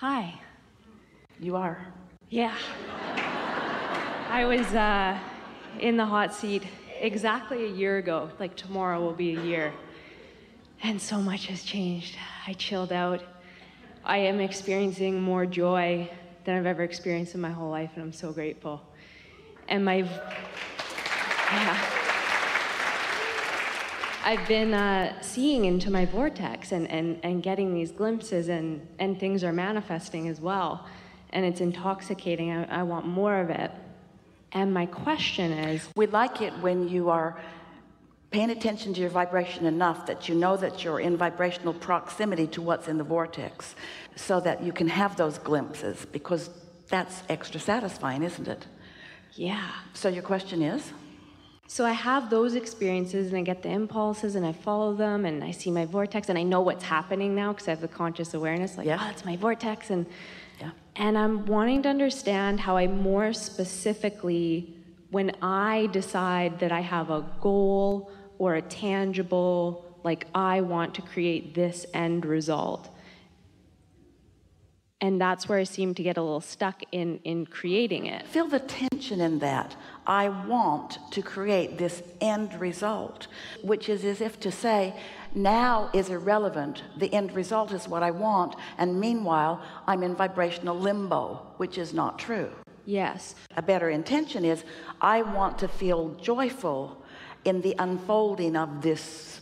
Hi. You are? Yeah. I was in the hot seat exactly a year ago. Like, tomorrow will be a year. And so much has changed. I chilled out. I am experiencing more joy than I've ever experienced in my whole life, and I'm so grateful. And I've been seeing into my vortex and getting these glimpses, and things are manifesting as well. And it's intoxicating. I want more of it. And my question is... We like it when you are paying attention to your vibration enough that you know that you're in vibrational proximity to what's in the vortex, so that you can have those glimpses, because that's extra satisfying, isn't it? Yeah. So your question is? So I have those experiences, and I get the impulses, and I follow them, and I see my vortex, and I know what's happening now because I have the conscious awareness, like, oh, it's my vortex. And I'm wanting to understand how I more specifically, when I decide that I have a goal or a tangible, like, I want to create this end result. And that's where I seem to get a little stuck in creating it. Feel the tension in that. I want to create this end result, which is as if to say, now is irrelevant. The end result is what I want, and meanwhile, I'm in vibrational limbo, which is not true. Yes. A better intention is, I want to feel joyful in the unfolding of this,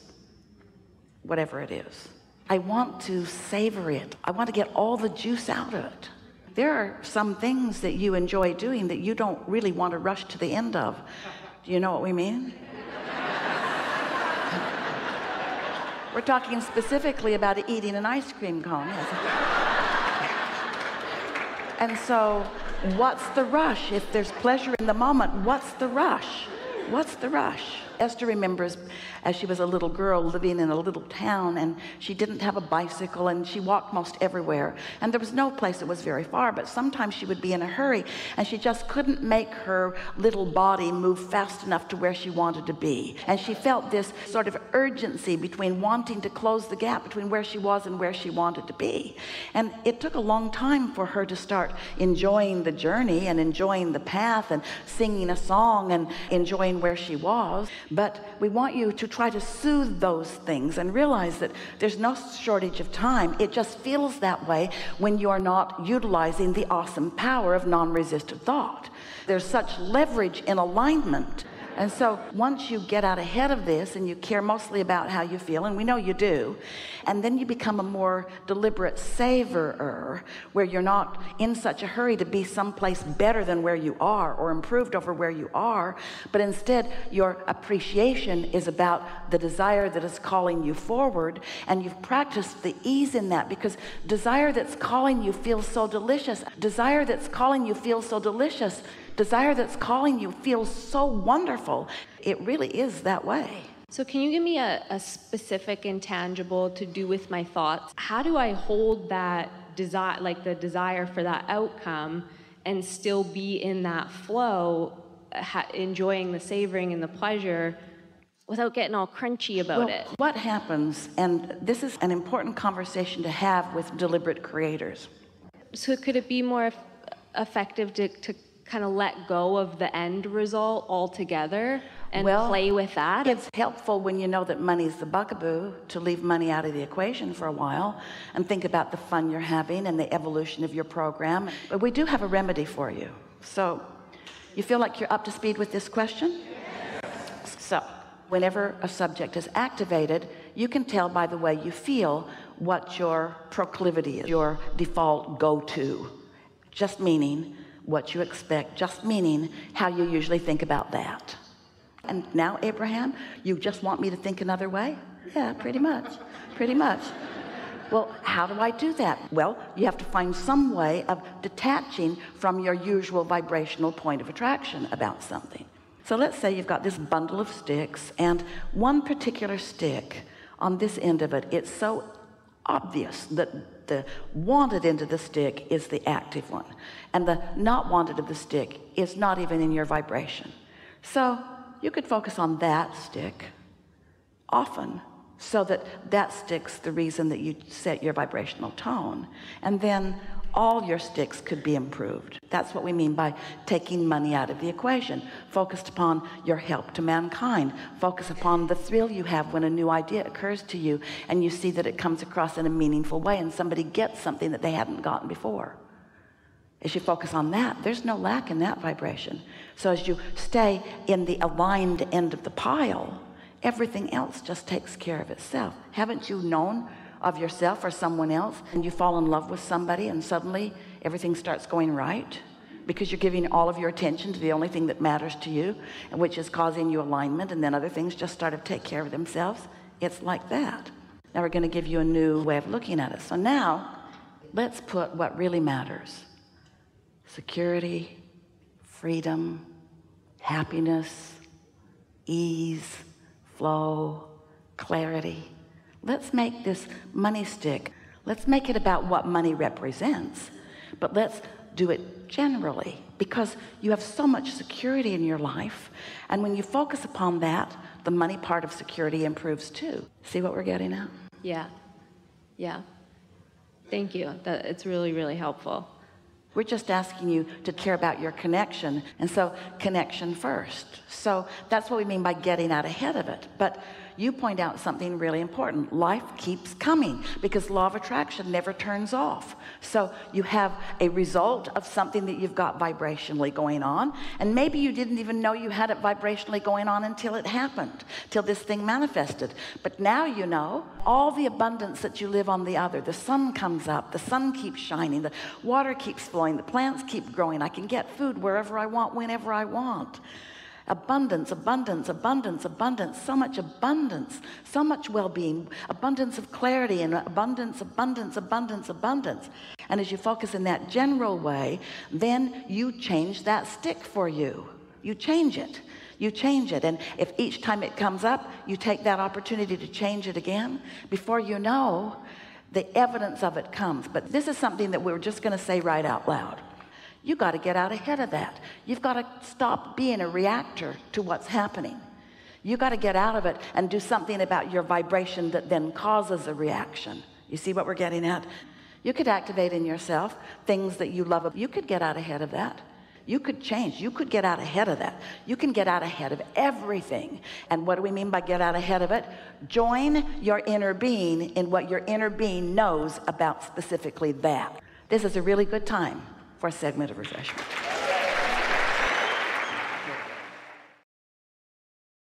whatever it is. I want to savor it. I want to get all the juice out of it. There are some things that you enjoy doing that you don't really want to rush to the end of. Do you know what we mean? We're talking specifically about eating an ice cream cone. And so, what's the rush? If there's pleasure in the moment, what's the rush? What's the rush? Esther remembers, as she was a little girl living in a little town, and she didn't have a bicycle, and she walked most everywhere, and there was no place that was very far, but sometimes she would be in a hurry, and she just couldn't make her little body move fast enough to where she wanted to be. And she felt this sort of urgency between wanting to close the gap between where she was and where she wanted to be. And it took a long time for her to start enjoying the journey and enjoying the path and singing a song and enjoying where she was. But we want you to try to soothe those things and realize that there's no shortage of time. It just feels that way when you are not utilizing the awesome power of non-resistant thought. There's such leverage in alignment. And so once you get out ahead of this and you care mostly about how you feel, and we know you do, and then you become a more deliberate savorer, where you're not in such a hurry to be someplace better than where you are or improved over where you are, but instead your appreciation is about the desire that is calling you forward, and you've practiced the ease in that, because desire that's calling you feels so delicious. Desire that's calling you feels so delicious. Desire that's calling you feels so wonderful. It really is that way. So can you give me a specific and tangible to do with my thoughts? How do I hold that desire, like the desire for that outcome, and still be in that flow, enjoying the savoring and the pleasure, without getting all crunchy about it? What happens, and this is an important conversation to have with deliberate creators. So could it be more effective to kind of let go of the end result altogether and play with that? It's helpful when you know that money's the bugaboo to leave money out of the equation for a while and think about the fun you're having and the evolution of your program. But we do have a remedy for you. So you feel like you're up to speed with this question? Yes. So whenever a subject is activated, you can tell by the way you feel what your proclivity is, your default go-to, just meaning what you expect, just meaning how you usually think about that. And now, Abraham, you just want me to think another way? Yeah, pretty much, pretty much. Well, how do I do that? Well, you have to find some way of detaching from your usual vibrational point of attraction about something. So let's say you've got this bundle of sticks, and one particular stick on this end of it, it's so obvious that the wanted end of the stick is the active one, and the not wanted of the stick is not even in your vibration. So you could focus on that stick often, so that that stick's the reason that you set your vibrational tone. And then all your sticks could be improved. That's what we mean by taking money out of the equation. Focused upon your help to mankind. Focus upon the thrill you have when a new idea occurs to you and you see that it comes across in a meaningful way and somebody gets something that they hadn't gotten before. As you focus on that, there's no lack in that vibration. So as you stay in the aligned end of the pile, everything else just takes care of itself. Haven't you known of yourself or someone else, and you fall in love with somebody, and suddenly everything starts going right because you're giving all of your attention to the only thing that matters to you, and which is causing you alignment, and then other things just start to take care of themselves? It's like that. Now we're going to give you a new way of looking at it. So now let's put what really matters: security, freedom, happiness, ease, flow, clarity. Let's make this money stick. Let's make it about what money represents, but let's do it generally, because you have so much security in your life, and when you focus upon that, the money part of security improves too. See what we're getting at? Yeah. Thank you. It's really, really helpful. We're just asking you to care about your connection, and so connection first. So that's what we mean by getting out ahead of it. But you point out something really important. Life keeps coming because law of attraction never turns off. So you have a result of something that you've got vibrationally going on, and maybe you didn't even know you had it vibrationally going on until it happened, till this thing manifested. But now you know all the abundance that you live on the other. The sun comes up, the sun keeps shining, the water keeps flowing, the plants keep growing. I can get food wherever I want, whenever I want. Abundance, abundance, abundance, abundance, so much abundance, so much well-being, abundance of clarity, and abundance, abundance, abundance, abundance. And as you focus in that general way, then you change that stick for you. You change it. You change it. And if each time it comes up, you take that opportunity to change it again, before you know, the evidence of it comes. But this is something that we're just going to say right out loud. You got to get out ahead of that. You've got to stop being a reactor to what's happening. You got to get out of it and do something about your vibration that then causes a reaction. You see what we're getting at? You could activate in yourself things that you love. You could get out ahead of that. You could change. You could get out ahead of that. You can get out ahead of everything. And what do we mean by get out ahead of it? Join your inner being in what your inner being knows about specifically that. This is a really good time for a segment of refreshment.